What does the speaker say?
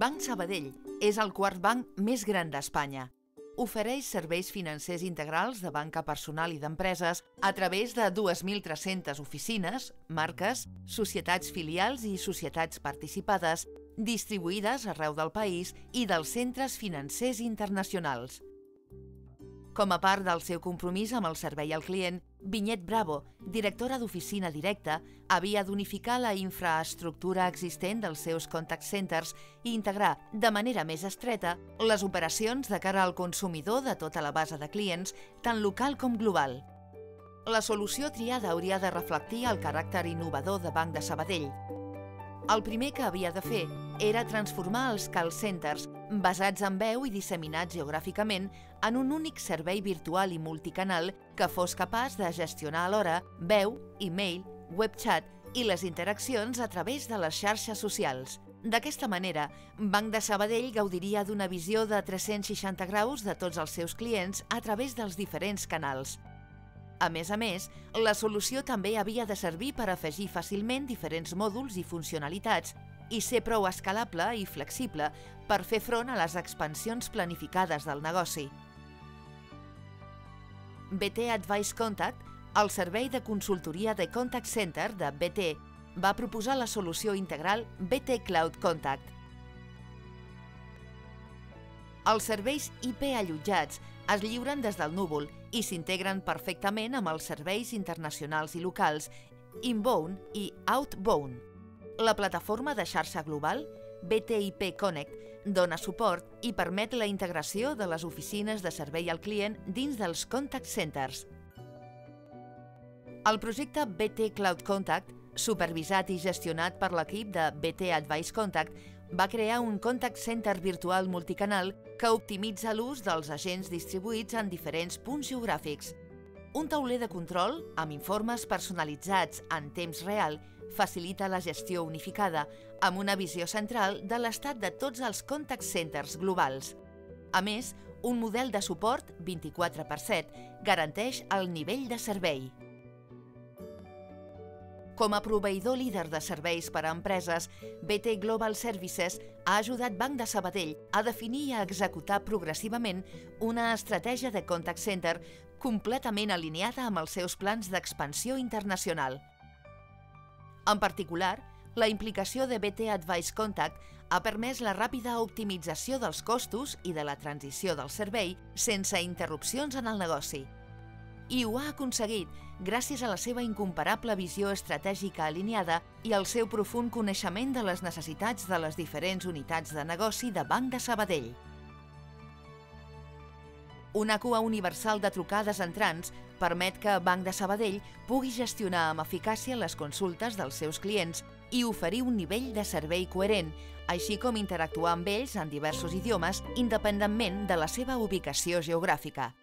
Banc Sabadell és el quart banc més gran d'Espanya. Ofereix serveis financers integrals de banca personal i d'empreses a través de 2.300 oficines, marques, societats filials i societats participades distribuïdes arreu del país i dels centres financers internacionals. Com a part del seu compromís amb el servei al client, Vinyet Bravo, directora d'Oficina Directa, havia d'unificar la infraestructura existent dels seus contact centers i integrar, de manera més estreta, les operacions de cara al consumidor de tota la base de clients, tant local com global. La solució triada hauria de reflectir el caràcter innovador de Banc de Sabadell. El primer que havia de fer era transformar els call centers, basats en veu i disseminats geogràficament, en un únic servei virtual i multicanal que fos capaç de gestionar alhora veu, e-mail, webchat i les interaccions a través de les xarxes socials. D'aquesta manera, Banc de Sabadell gaudiria d'una visió de 360 graus de tots els seus clients a través dels diferents canals. A més, la solució també havia de servir per afegir fàcilment diferents mòduls i funcionalitats i ser prou escalable i flexible per fer front a les expansions planificades del negoci. BT Advice Contact, el servei de consultoria de Contact Center de BT, va proposar la solució integral BT Cloud Contact. Els serveis IP allotjats es lliuren des del núvol i s'integren perfectament amb els serveis internacionals i locals Inbound i Outbound. La plataforma de xarxa global, BT IP Connect, dona suport i permet la integració de les oficines de servei al client dins dels contact centers. El projecte BT Cloud Contact, supervisat i gestionat per l'equip de BT Advice Contact, va crear un contact center virtual multicanal que optimitza l'ús dels agents distribuïts en diferents punts geogràfics. Un tauler de control amb informes personalitzats en temps real facilita la gestió unificada amb una visió central de l'estat de tots els contact centers globals. A més, un model de suport 24/7 garanteix el nivell de servei. Com a proveïdor líder de serveis per a empreses, BT Global Services ha ajudat Banc de Sabadell a definir i a executar progressivament una estratègia de contact center completament alineada amb els seus plans d'expansió internacional. En particular, la implicació de BT Advice Contact ha permès la ràpida optimització dels costos i de la transició del servei sense interrupcions en el negoci. I ho ha aconseguit gràcies a la seva incomparable visió estratègica alineada i al seu profund coneixement de les necessitats de les diferents unitats de negoci de Banc de Sabadell. Una cua universal de trucades entrants permet que Banc de Sabadell pugui gestionar amb eficàcia les consultes dels seus clients i oferir un nivell de servei coherent, així com interactuar amb ells en diversos idiomes independentment de la seva ubicació geogràfica.